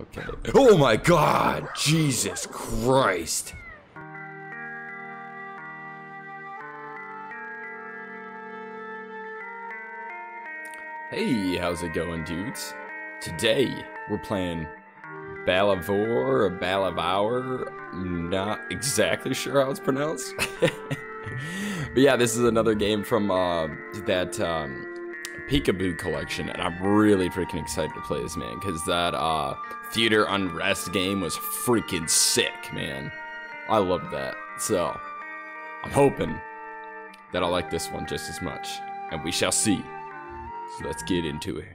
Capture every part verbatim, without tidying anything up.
Okay. Oh my God! Jesus Christ! Hey, how's it going, dudes? Today, we're playing Balavour or Balavour. I'm not exactly sure how it's pronounced. But yeah, this is another game from uh, that um, Peekaboo Collection, and I'm really freaking excited to play this, man, because that uh, Theater Unrest game was freaking sick, man. I loved that. So, I'm hoping that I like this one just as much, and we shall see. So let's get into it.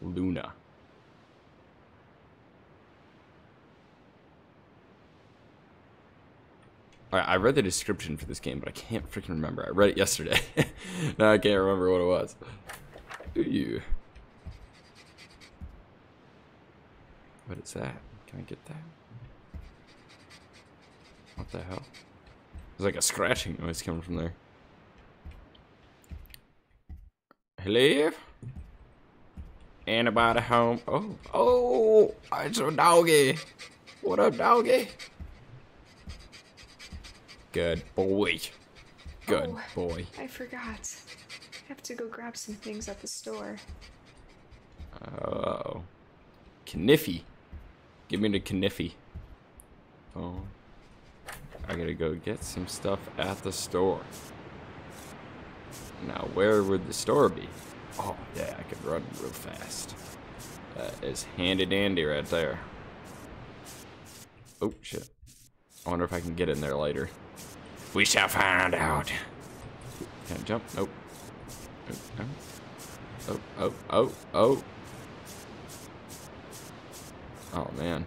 Luna. Alright, I read the description for this game, but I can't freaking remember. I read it yesterday. Now I can't remember what it was. Ooh. What is that? Can I get that? What the hell? There's like a scratching noise coming from there. Hello? Anybody home? Oh, oh, it's a doggy. What up, doggy? Good boy. Good oh, boy. I forgot. I have to go grab some things at the store. Oh. Kniffy. Give me the Kniffy. Oh. I gotta go get some stuff at the store. Now, where would the store be? Oh, yeah, I could run real fast. That is handy dandy right there. Oh, shit. I wonder if I can get in there later. We shall find out. Can I jump? Nope. Oh, oh, oh, oh, oh. Oh, man.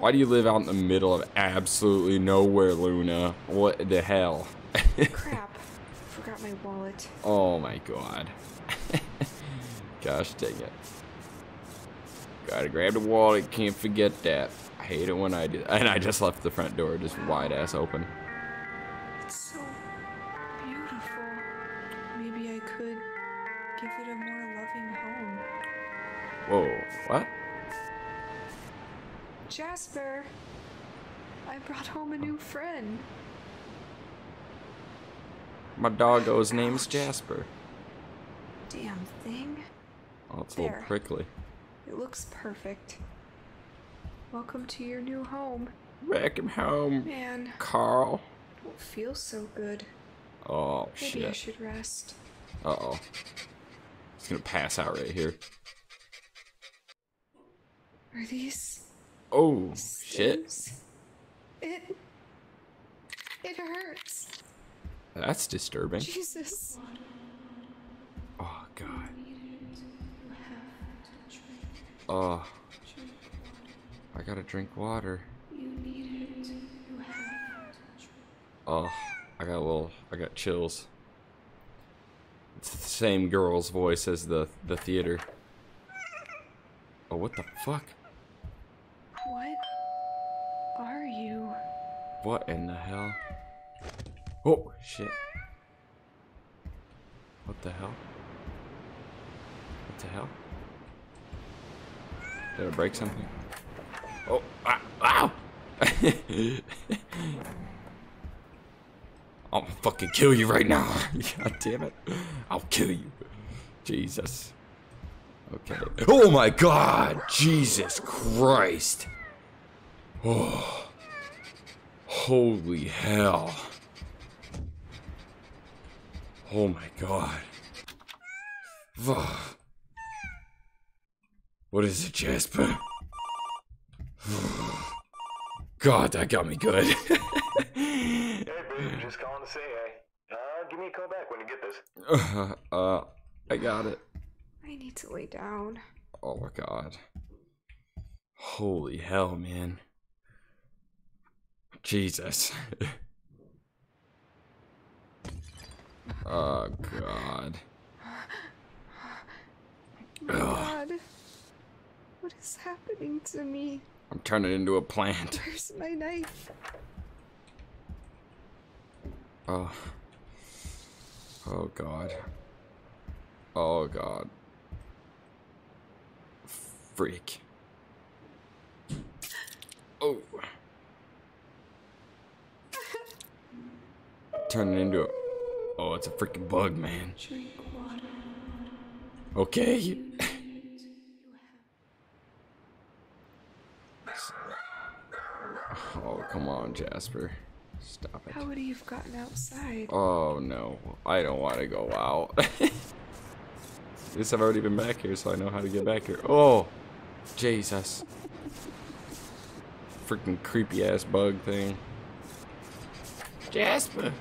Why do you live out in the middle of absolutely nowhere, Luna? What the hell? Crap. Forgot my wallet. Oh my God. Gosh dang it. Gotta grab the wallet, can't forget that. I hate it when I do that. And I just left the front door just wide ass open. It's so beautiful. Maybe I could give it a more loving home. Whoa, what? Jasper, I brought home a new friend. My doggo's oh, name's Jasper. Damn thing. Oh, it's there. A little prickly. It looks perfect. Welcome to your new home. Welcome home, man. Carl. I don't feel so good. Oh, maybe shit. Maybe I should rest. Uh-oh. It's gonna pass out right here. Are these... Oh, shit. It... It hurts. That's disturbing. Jesus. Oh, God. Oh. I gotta drink water. Oh, I got a little, I got chills. It's the same girl's voice as the, the theater. Oh, what the fuck? What are you? What in the hell? Oh, shit. What the hell? What the hell? Did I break something? Oh, ah, ow! I'll fucking kill you right now. God damn it. I'll kill you. Jesus. Okay. Oh my God! Jesus Christ! Oh. Holy hell. Oh my God. What is it, Jasper? God, that got me good. Hey, babe, just calling to say hey. Uh, give me a call back when you get this. Uh, uh, I got it. I need to lay down. Oh my God. Holy hell, man. Jesus. Oh God. Oh my God. What is happening to me? I'm turning into a plant. Where's my knife? Oh. Oh, God. Oh, God. Freak. Oh. Turning into a... Oh, it's a freaking bug, man. Drink water. Okay. Oh, come on, Jasper. Stop it. How would he have gotten outside? Oh, no. I don't want to go out. At least I've already been back here, so I know how to get back here. Oh, Jesus. Freaking creepy-ass bug thing. Jasper.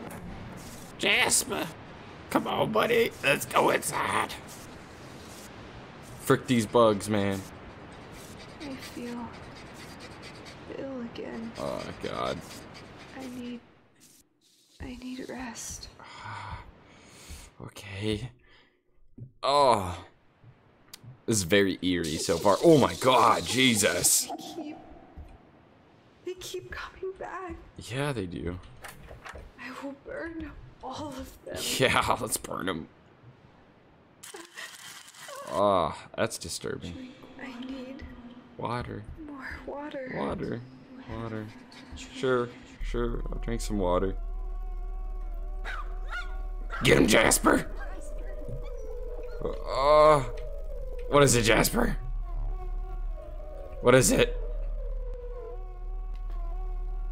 Jasper. Come on, buddy. Let's go inside. Frick these bugs, man. I feel ill again. Oh, God. I need... I need rest. Okay. Oh. This is very eerie so far. Oh, my God. Jesus. They keep... They keep coming back. Yeah, they do. I will burn all of them. Yeah, let's burn them. Ah, oh, that's disturbing. I need water. More water. Water. Water. Sure, sure. I'll drink some water. Get him, Jasper! Oh, what is it, Jasper? What is it?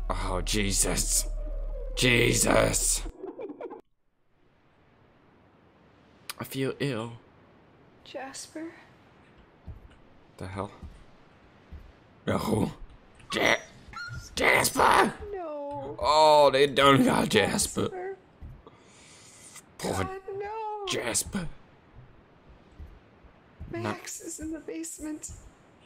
Oh, Jesus. Jesus. I feel ill. Jasper? The hell? No. Ja Jasper! No. Oh, they done got Jasper. Jasper. Poor God, no. Jasper. Max Not is in the basement.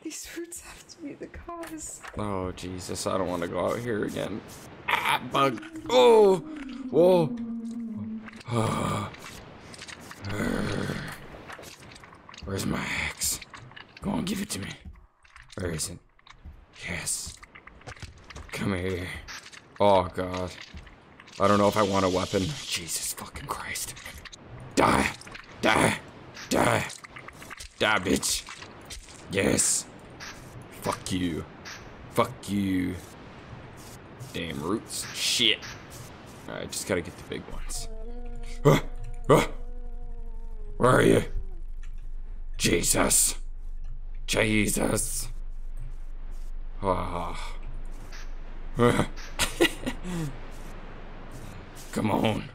These roots have to be the cause. Oh, Jesus. I don't want to go out here again. Ah, bug. Oh. Whoa. Oh. Where's my axe? Go on, give it to me. Where is it? Yes. Come here. Oh, God. I don't know if I want a weapon. Jesus fucking Christ. Die. Die. Die. Die, bitch. Yes. Fuck you. Fuck you. Damn roots. Shit. Alright, just gotta get the big ones. Ah, ah. Where are you? Jesus. Jesus. Oh. Come on.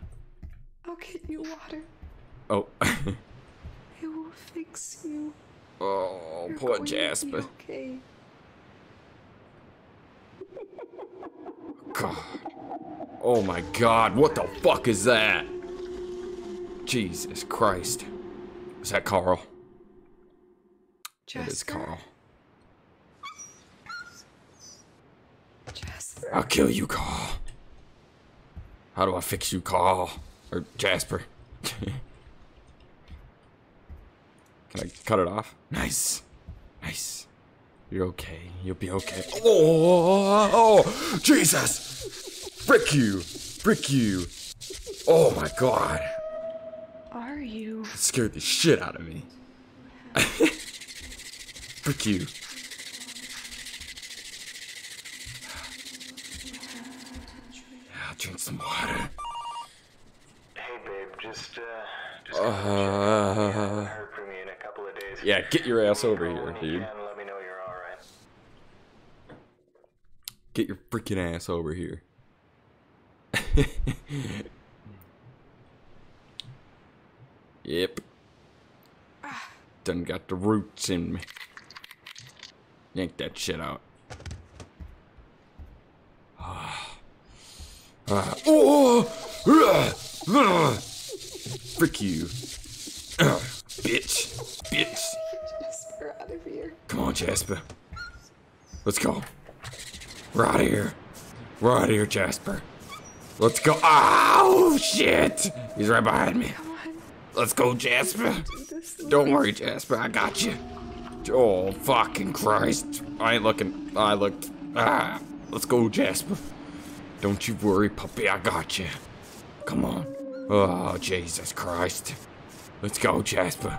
I'll get you water. Oh. It will fix you. Oh, You're poor Jasper. Okay. God. Oh my God, what the fuck is that? Jesus Christ. Is that Carl? Jasper. That is Carl. Jasper. I'll kill you, Carl. How do I fix you, Carl? Or Jasper? Can I cut it off? Nice. Nice. You're okay. You'll be okay. Oh, oh, Jesus. Frick you. Frick you. Oh, my God. Are you? It scared the shit out of me. Frick you. I'll drink some water. Hey, babe. Just, uh... Just uh... Yeah, get your ass over here, dude. Get your freaking ass over here. Yep. Done got the roots in me. Yank that shit out. Ah. Ah. Oh! Frick you. Bitch. Bitch. Jasper, out of here. Come on, Jasper. Let's go. We're out of here. We're out of here, Jasper. Let's go. Oh, shit. He's right behind me. Come on. Let's go, Jasper. Don't worry, Jasper. I got you. Oh, fucking Christ. I ain't looking. I looked. Ah, let's go, Jasper. Don't you worry, puppy. I got you. Come on. Oh, Jesus Christ. Let's go, Jasper.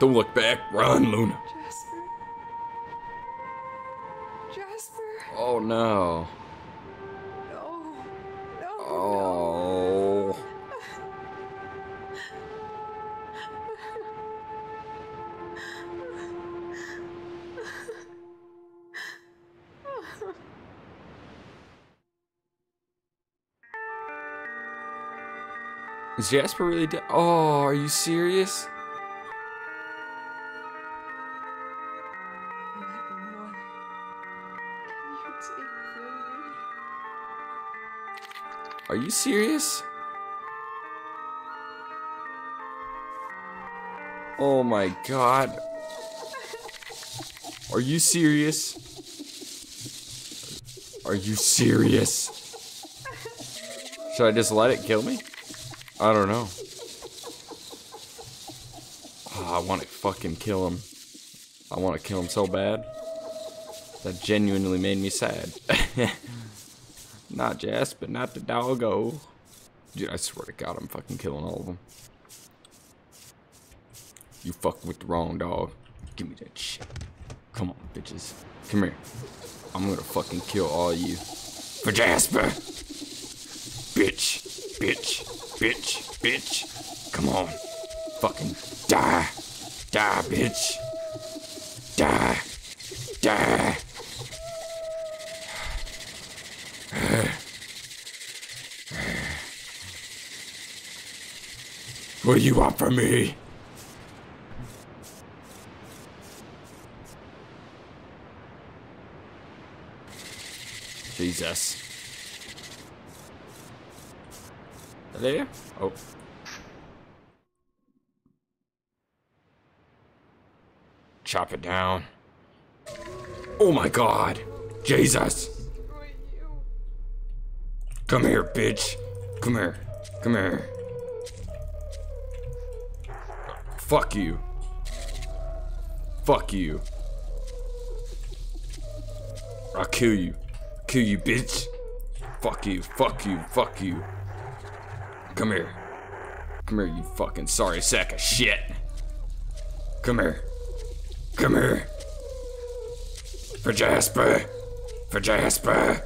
Don't look back. Run, Luna. Jasper. Jasper. Oh, no. No. No. Oh. No. Is Jasper really dead? Oh, are you serious? Are you serious? Oh my God. Are you serious? Are you serious? Should I just let it kill me? I don't know. Oh, I want to fucking kill him. I want to kill him so bad. That genuinely made me sad. Not Jasper, not the doggo. Dude, I swear to God, I'm fucking killing all of them. You fucking with the wrong dog. Give me that shit. Come on, bitches. Come here. I'm gonna fucking kill all of you. For Jasper! Bitch, bitch. Bitch, bitch, come on, fucking die, die, bitch, die, die. What do you want from me? Jesus. There? Oh. Chop it down. Oh my God. Jesus. Come here, bitch. Come here. Come here. Fuck you. Fuck you. I'll kill you. Kill you, bitch. Fuck you. Fuck you. Fuck you. Come here. Come here, you fucking sorry sack of shit. Come here. Come here. For Jasper. For Jasper.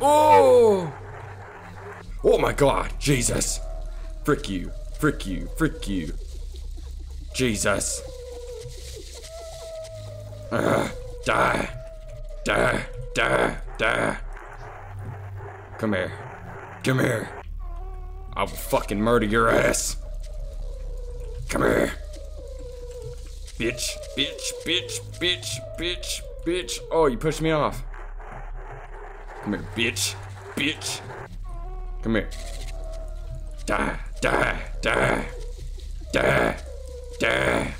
Oh! Oh my God, Jesus. Frick you, frick you, frick you. Jesus. Uh, die. Die, die, die. Come here. Come here. I will fucking murder your ass. Come here. Bitch, bitch, bitch, bitch, bitch, bitch. Oh, you pushed me off. Come here, bitch, bitch. Come here. Die, die, die, die, die.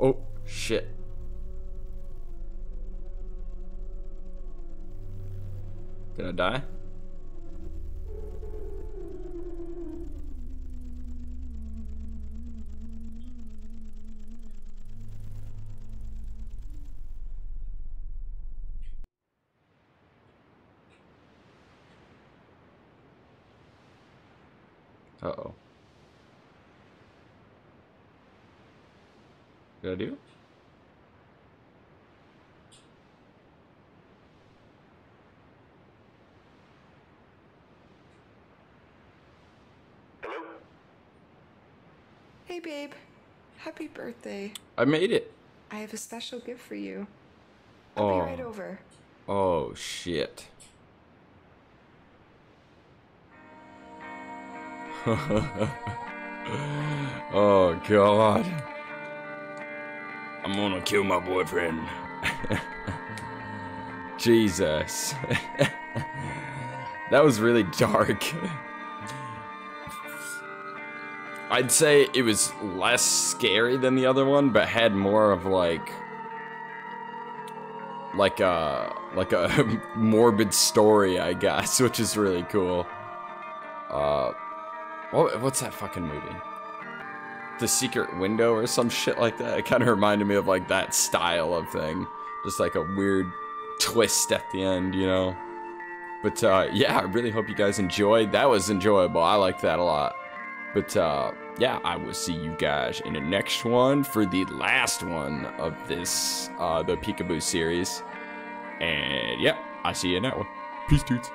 Oh, shit. Did I die? Uh-oh. Did I do it? Hello? Hey, babe. Happy birthday. I made it. I have a special gift for you. I'll oh. be right over. Oh, shit. Oh God, I'm gonna kill my boyfriend. Jesus. That was really dark. I'd say it was less scary than the other one, but had more of like like a like a morbid story, I guess, which is really cool. uh What, what's that fucking movie? The Secret Window or some shit like that? It kind of reminded me of like that style of thing. Just like a weird twist at the end, you know? But uh, yeah, I really hope you guys enjoyed. That was enjoyable. I liked that a lot. But uh, yeah, I will see you guys in the next one for the last one of this, uh, the Peekaboo series. And yeah, I'll see you in that one. Peace, dudes.